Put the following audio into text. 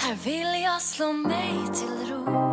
Här vill jag slå mig till ro.